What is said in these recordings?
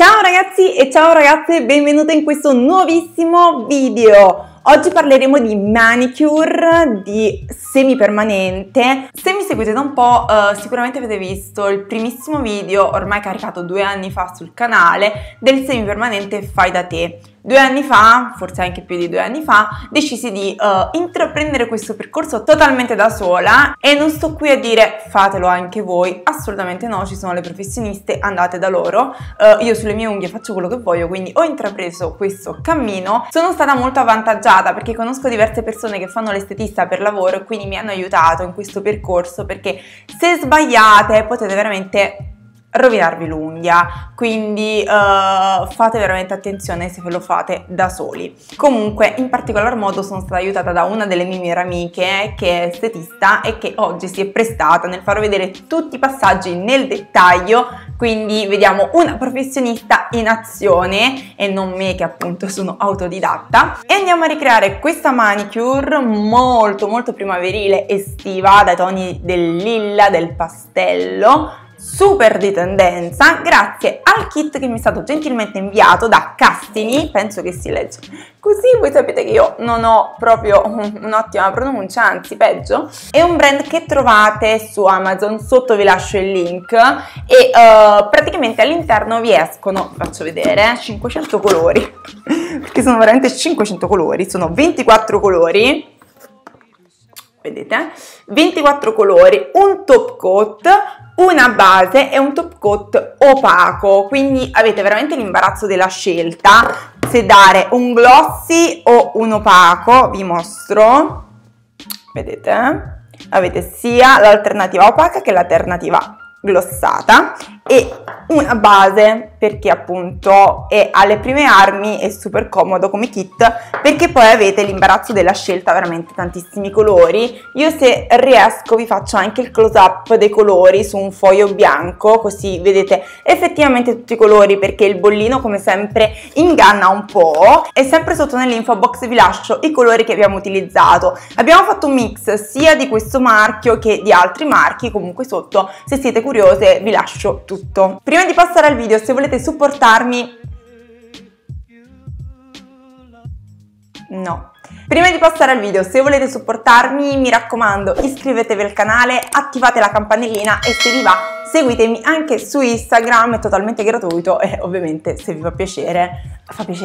Ciao ragazzi e ciao ragazze, benvenute in questo nuovissimo video. Oggi parleremo di manicure, di semipermanente. Se mi seguite da un po', sicuramente avete visto il primissimo video, ormai caricato 2 anni fa sul canale, del semipermanente fai da te. 2 anni fa, forse anche più di 2 anni fa, decisi di intraprendere questo percorso totalmente da sola e non sto qui a dire fatelo anche voi, assolutamente no, ci sono le professioniste, andate da loro. Io sulle mie unghie faccio quello che voglio, quindi ho intrapreso questo cammino. Sono stata molto avvantaggiata perché conosco diverse persone che fanno l'estetista per lavoro e quindi mi hanno aiutato in questo percorso, perché se sbagliate potete veramente rovinarvi l'unghia, quindi fate veramente attenzione se ve lo fate da soli. Comunque, in particolar modo sono stata aiutata da una delle mie migliori amiche che è estetista e che oggi si è prestata nel far vedere tutti i passaggi nel dettaglio, quindi vediamo una professionista in azione e non me, che appunto sono autodidatta, e andiamo a ricreare questa manicure molto primaverile, estiva, dai toni del lilla, del pastello, super di tendenza, grazie al kit che mi è stato gentilmente inviato da Kastiny, penso che si legge così, voi sapete che io non ho proprio un'ottima pronuncia, anzi peggio. È un brand che trovate su Amazon, sotto vi lascio il link, e praticamente all'interno vi escono, vi faccio vedere, 500 colori, perché sono veramente 500 colori, sono 24 colori. Vedete? 24 colori, un top coat, una base e un top coat opaco, quindi avete veramente l'imbarazzo della scelta se dare un glossy o un opaco. Vi mostro, vedete? Avete sia l'alternativa opaca che l'alternativa glossata, e una base perché appunto è alle prime armi, è super comodo come kit perché poi avete l'imbarazzo della scelta, veramente tantissimi colori. Io se riesco vi faccio anche il close up dei colori su un foglio bianco, così vedete effettivamente tutti i colori, perché il bollino come sempre inganna un po'. E sempre sotto nell'info box vi lascio i colori che abbiamo utilizzato. Abbiamo fatto un mix sia di questo marchio che di altri marchi, comunque sotto se siete curiose vi lascio tutto. Prima di passare al video, se volete supportarmi, mi raccomando iscrivetevi al canale, attivate la campanellina e se vi va seguitemi anche su Instagram, è totalmente gratuito e ovviamente se vi fa piacere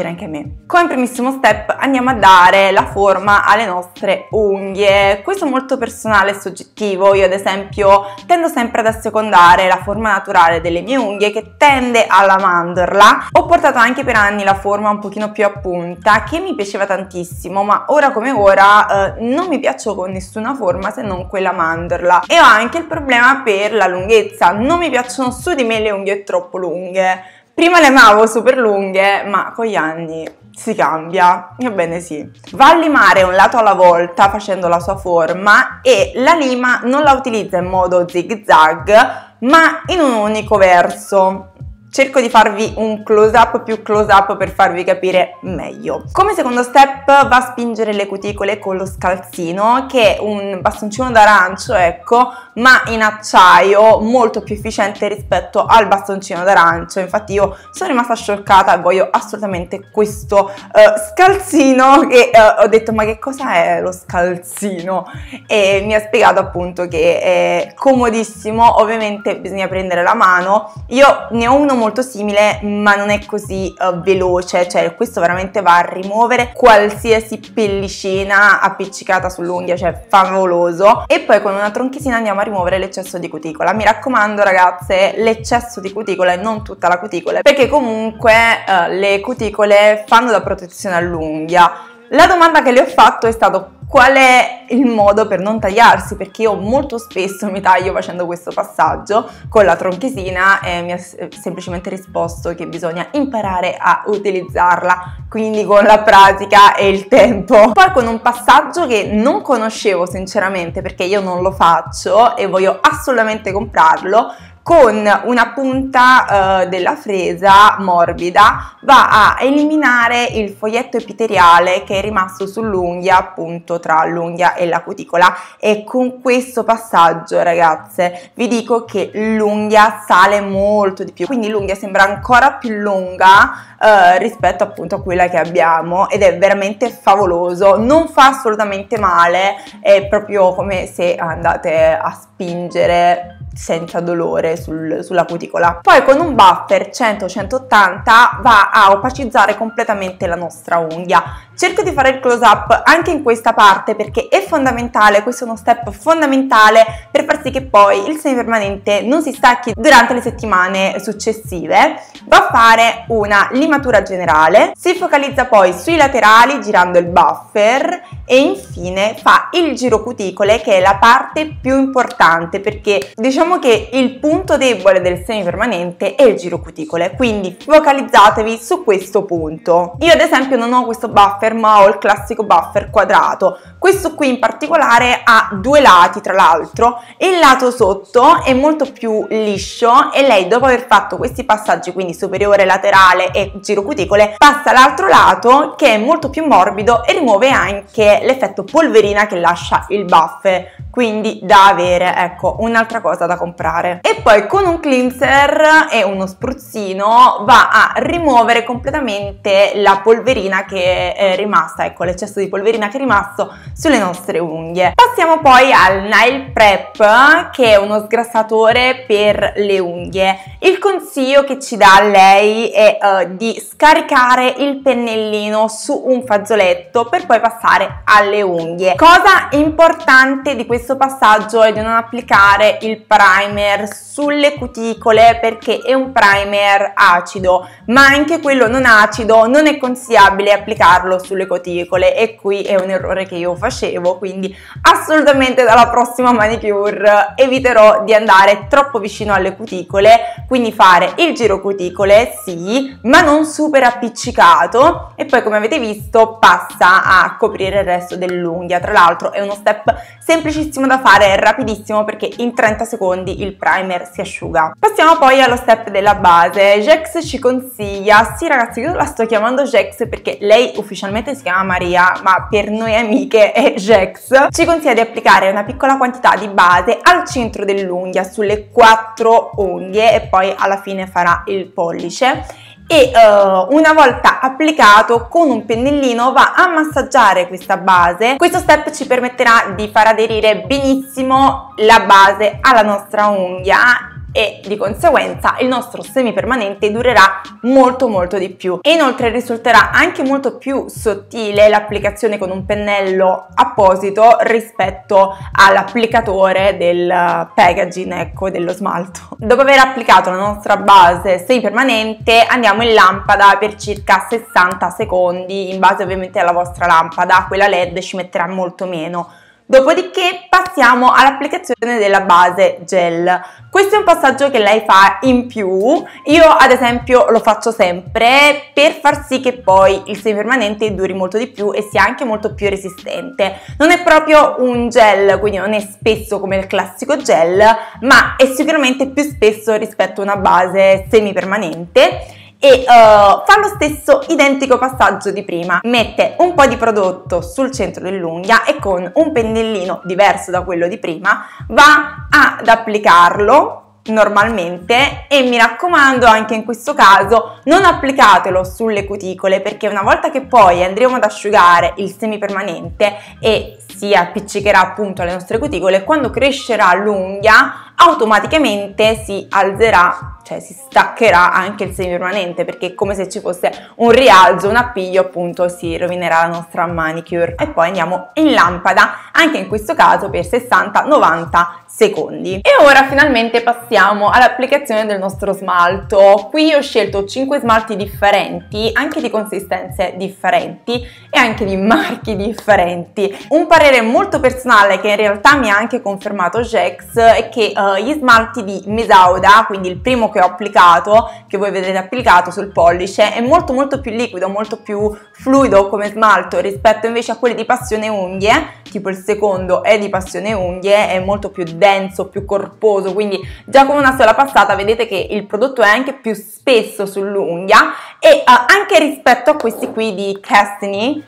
anche a me. Come primissimo step andiamo a dare la forma alle nostre unghie. Questo è molto personale e soggettivo, io ad esempio tendo sempre ad assecondare la forma naturale delle mie unghie che tende alla mandorla. Ho portato anche per anni la forma un pochino più a punta che mi piaceva tantissimo, ma ora come ora non mi piaccio con nessuna forma se non quella mandorla, e ho anche il problema per la lunghezza. Non mi piacciono su di me le unghie troppo lunghe. Prima le amavo super lunghe, ma con gli anni si cambia, ebbene sì. Va a limare un lato alla volta facendo la sua forma, e la lima non la utilizza in modo zig zag ma in un unico verso. Cerco di farvi un close up più close up per farvi capire meglio. Come secondo step va a spingere le cuticole con lo scalzino, che è un bastoncino d'arancio, ecco, ma in acciaio, molto più efficiente rispetto al bastoncino d'arancio. Infatti io sono rimasta scioccata e voglio assolutamente questo scalzino, che ho detto ma che cosa è lo scalzino, e mi ha spiegato appunto che è comodissimo. Ovviamente bisogna prendere la mano, io ne ho uno molto simile ma non è così veloce, cioè questo veramente va a rimuovere qualsiasi pellicina appiccicata sull'unghia, cioè favoloso. E poi con una tronchesina andiamo a rimuovere l'eccesso di cuticola. Mi raccomando ragazze, l'eccesso di cuticola e non tutta la cuticola, perché comunque le cuticole fanno da protezione all'unghia. La domanda che le ho fatto è stato qual è il modo per non tagliarsi, perché io molto spesso mi taglio facendo questo passaggio con la tronchesina, e mi ha semplicemente risposto che bisogna imparare a utilizzarla, quindi con la pratica e il tempo. Poi con un passaggio che non conoscevo sinceramente, perché io non lo faccio e voglio assolutamente comprarlo, con una punta della fresa morbida va a eliminare il foglietto epiteriale che è rimasto sull'unghia, appunto tra l'unghia e la cuticola, e con questo passaggio, ragazze, vi dico che l'unghia sale molto di più, quindi l'unghia sembra ancora più lunga rispetto appunto a quella che abbiamo, ed è veramente favoloso, non fa assolutamente male, è proprio come se andate a spingere senza dolore sulla cuticola. Poi con un buffer 100-180 va a opacizzare completamente la nostra unghia. Cerco di fare il close up anche in questa parte perché è fondamentale, questo è uno step fondamentale per far sì che poi il semipermanente non si stacchi durante le settimane successive. Va a fare una limatura generale, si focalizza poi sui laterali girando il buffer e infine fa il giro cuticole, che è la parte più importante perché diciamo che il punto debole del semipermanente è il giro cuticole, quindi focalizzatevi su questo punto. Io ad esempio non ho questo buffer ma ho il classico buffer quadrato, questo qui in particolare ha due lati, tra l'altro il lato sotto è molto più liscio e lei dopo aver fatto questi passaggi, quindi superiore, laterale e giro cuticole, passa all'altro lato che è molto più morbido e rimuove anche l'effetto polverina che lascia il buffer, quindi da avere, ecco, un'altra cosa da comprare. E poi con un cleanser e uno spruzzino va a rimuovere completamente la polverina che è rimasta, ecco, l'eccesso di polverina che è rimasto sulle nostre unghie. Passiamo poi al Nail Prep, che è uno sgrassatore per le unghie. Il consiglio che ci dà lei è di scaricare il pennellino su un fazzoletto per poi passare alle unghie. Cosa importante di questo passaggio è di non applicare il primer sulle cuticole perché è un primer acido, ma anche quello non acido non è consigliabile applicarlo sulle cuticole, e qui è un errore che io facevo, quindi assolutamente dalla prossima manicure eviterò di andare troppo vicino alle cuticole, quindi fare il giro cuticole sì, ma non super appiccicato, e poi come avete visto passa a coprire il resto dell'unghia. Tra l'altro è uno step semplicissimo da fare, rapidissimo, perché in 30 secondi il primer si asciuga. Passiamo poi allo step della base. Jex ci consiglia, sì ragazzi, io la sto chiamando Jex perché lei ufficialmente si chiama Maria, ma per noi amiche è Jex, ci consiglia di applicare una piccola quantità di base al centro dell'unghia, sulle 4 unghie, e poi alla fine farà il pollice. E una volta applicato con un pennellino va a massaggiare questa base. Questo step ci permetterà di far aderire benissimo la base alla nostra unghia e di conseguenza il nostro semipermanente durerà molto molto di più, e inoltre risulterà anche molto più sottile l'applicazione con un pennello apposito rispetto all'applicatore del packaging, ecco, dello smalto. Dopo aver applicato la nostra base semipermanente andiamo in lampada per circa 60 secondi, in base ovviamente alla vostra lampada, quella LED ci metterà molto meno. Dopodiché passiamo all'applicazione della base gel. Questo è un passaggio che lei fa in più, io ad esempio lo faccio sempre per far sì che poi il semipermanente duri molto di più e sia anche molto più resistente. Non è proprio un gel, quindi non è spesso come il classico gel, ma è sicuramente più spesso rispetto a una base semipermanente. E fa lo stesso identico passaggio di prima, mette un po' di prodotto sul centro dell'unghia e con un pennellino diverso da quello di prima va ad applicarlo normalmente, e mi raccomando anche in questo caso non applicatelo sulle cuticole, perché una volta che poi andremo ad asciugare il semipermanente e si appiccicherà appunto alle nostre cuticole, quando crescerà l'unghia automaticamente si alzerà, cioè si staccherà anche il semipermanente, perché è come se ci fosse un rialzo, un appiglio, appunto si rovinerà la nostra manicure. E poi andiamo in lampada anche in questo caso per 60-90 secondi. E ora finalmente passiamo all'applicazione del nostro smalto. Qui ho scelto 5 smalti differenti, anche di consistenze differenti e anche di marchi differenti. Un parere molto personale che in realtà mi ha anche confermato Jex è che gli smalti di Mesauda, quindi il primo che ho applicato, che voi vedrete applicato sul pollice, è molto più liquido, molto più fluido come smalto rispetto invece a quelli di Passione Unghie, tipo il secondo è di Passione Unghie, è molto più denso, più corposo, quindi già con una sola passata vedete che il prodotto è anche più spesso sull'unghia, e anche rispetto a questi qui di Kastiny,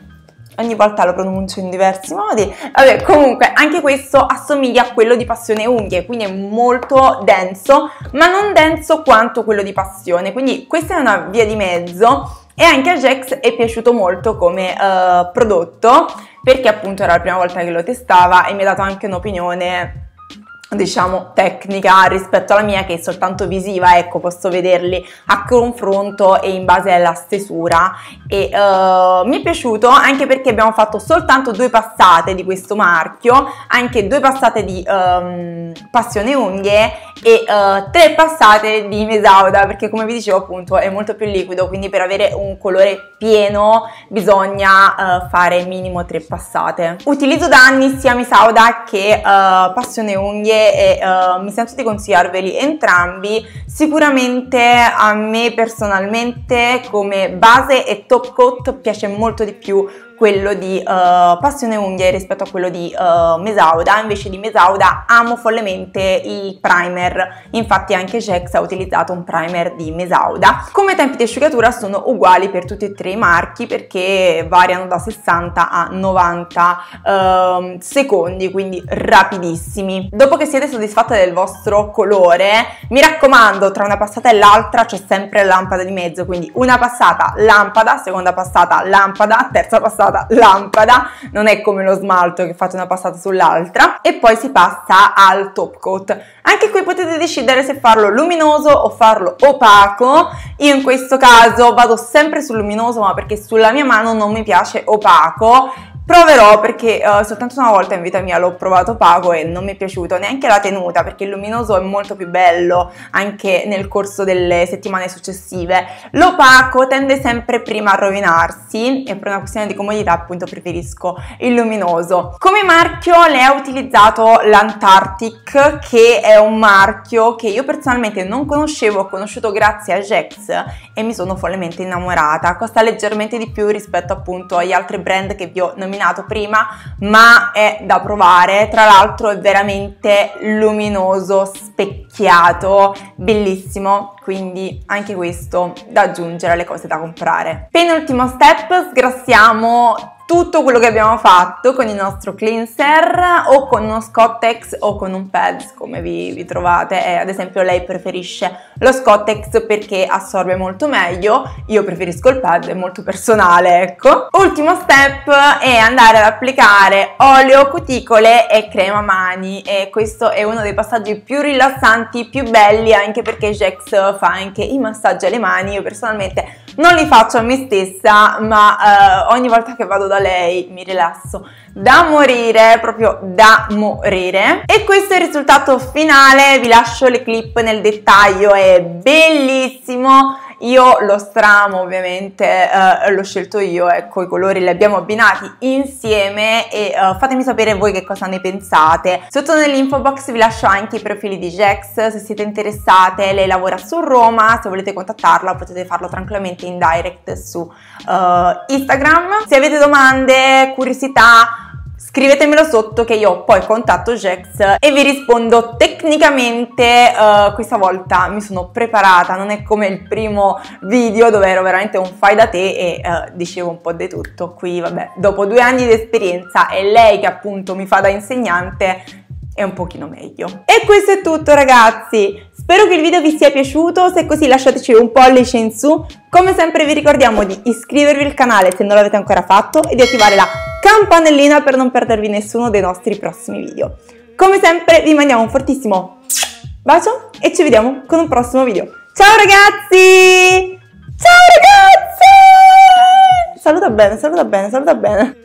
ogni volta lo pronuncio in diversi modi, vabbè, comunque anche questo assomiglia a quello di Passione Unghie, quindi è molto denso, ma non denso quanto quello di Passione, quindi questa è una via di mezzo. E anche a Jex è piaciuto molto come prodotto, perché appunto era la prima volta che lo testava e mi ha dato anche un'opinione, diciamo, tecnica rispetto alla mia, che è soltanto visiva, ecco, posso vederli a confronto e in base alla stesura, e mi è piaciuto anche perché abbiamo fatto soltanto 2 passate di questo marchio, anche 2 passate di Passione Unghie e 3 passate di Mesauda, perché come vi dicevo appunto è molto più liquido, quindi per avere un colore pieno bisogna fare minimo 3 passate. Utilizzo da anni sia Mesauda che Passione Unghie e mi sento di consigliarveli entrambi. Sicuramente a me personalmente come base e top coat piace molto di più quello di Passione Unghie rispetto a quello di Mesauda. Invece di Mesauda amo follemente i primer, infatti anche Jex ha utilizzato un primer di Mesauda. Come tempi di asciugatura sono uguali per tutti e 3 i marchi, perché variano da 60 a 90 secondi, quindi rapidissimi. Dopo che siete soddisfatte del vostro colore, mi raccomando, tra una passata e l'altra c'è sempre la lampada di mezzo, quindi una passata lampada, seconda passata lampada, terza passata lampada, non è come lo smalto che fate una passata sull'altra, e poi si passa al top coat. Anche qui potete decidere se farlo luminoso o farlo opaco. Io in questo caso vado sempre sul luminoso, ma perché sulla mia mano non mi piace opaco. Proverò, perché soltanto una volta in vita mia l'ho provato opaco e non mi è piaciuto, neanche la tenuta, perché il luminoso è molto più bello anche nel corso delle settimane successive. L'opaco tende sempre prima a rovinarsi e per una questione di comodità appunto preferisco il luminoso. Come marchio lei ha utilizzato l'Antarctic, che è un marchio che io personalmente non conoscevo, ho conosciuto grazie a Jex e mi sono follemente innamorata. Costa leggermente di più rispetto appunto agli altri brand che vi ho nominato prima, ma è da provare. Tra l'altro è veramente luminoso, specchiato, bellissimo, quindi anche questo da aggiungere alle cose da comprare. Penultimo step, sgrassiamo tutto quello che abbiamo fatto con il nostro cleanser, o con uno Scottex o con un Pads, come vi trovate. Ad esempio lei preferisce lo Scottex perché assorbe molto meglio, io preferisco il Pad, è molto personale, ecco. Ultimo step è andare ad applicare olio, cuticole e crema mani, e questo è uno dei passaggi più rilassanti, più belli, anche perché Jex fa anche i massaggi alle mani. Io personalmente non li faccio a me stessa, ma ogni volta che vado da lei mi rilasso da morire, proprio da morire. E questo è il risultato finale, vi lascio le clip nel dettaglio, è bellissimo. Io lo stramo ovviamente, l'ho scelto io, ecco, i colori li abbiamo abbinati insieme, e fatemi sapere voi che cosa ne pensate. Sotto nell'info box vi lascio anche i profili di Jex, se siete interessate. Lei lavora su Roma, se volete contattarla potete farlo tranquillamente in direct su Instagram. Se avete domande, curiosità, scrivetemelo sotto, che io poi contatto Jex e vi rispondo tecnicamente. Questa volta mi sono preparata, non è come il primo video dove ero veramente un fai da te e dicevo un po' di tutto. Qui vabbè, dopo 2 anni di esperienza è lei che appunto mi fa da insegnante, è un pochino meglio. E questo è tutto ragazzi, spero che il video vi sia piaciuto, se è così lasciateci un pollice in su. Come sempre vi ricordiamo di iscrivervi al canale se non l'avete ancora fatto e di attivare la campanellina per non perdervi nessuno dei nostri prossimi video. Come sempre vi mandiamo un fortissimo bacio e ci vediamo con un prossimo video. Ciao ragazzi! Ciao ragazzi! Saluta bene, saluta bene, saluta bene.